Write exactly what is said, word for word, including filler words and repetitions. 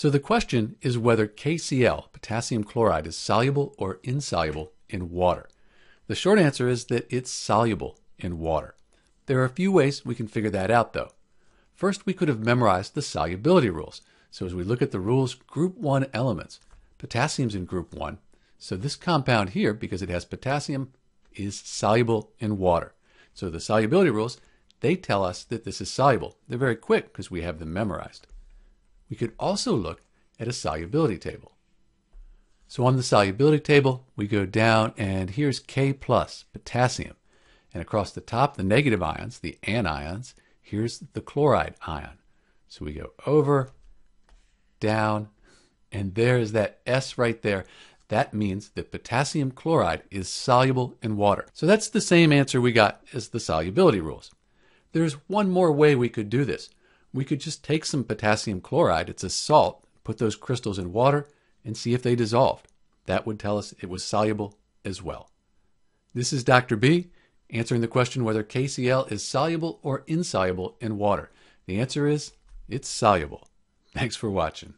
So the question is whether K C l, potassium chloride, is soluble or insoluble in water. The short answer is that it's soluble in water. There are a few ways we can figure that out, though. First, we could have memorized the solubility rules. So as we look at the rules, group one elements, potassium's in group one. So this compound here, because it has potassium, is soluble in water. So the solubility rules, they tell us that this is soluble. They're very quick because we have them memorized. We could also look at a solubility table. So on the solubility table, we go down, and here's K plus, potassium. And across the top, the negative ions, the anions, here's the chloride ion. So we go over, down, and there's that S right there. That means that potassium chloride is soluble in water. So that's the same answer we got as the solubility rules. There's one more way we could do this. We could just take some potassium chloride, it's a salt, put those crystals in water and see if they dissolved. That would tell us it was soluble as well. This is Doctor B, answering the question whether K C l is soluble or insoluble in water. The answer is, it's soluble. Thanks for watching.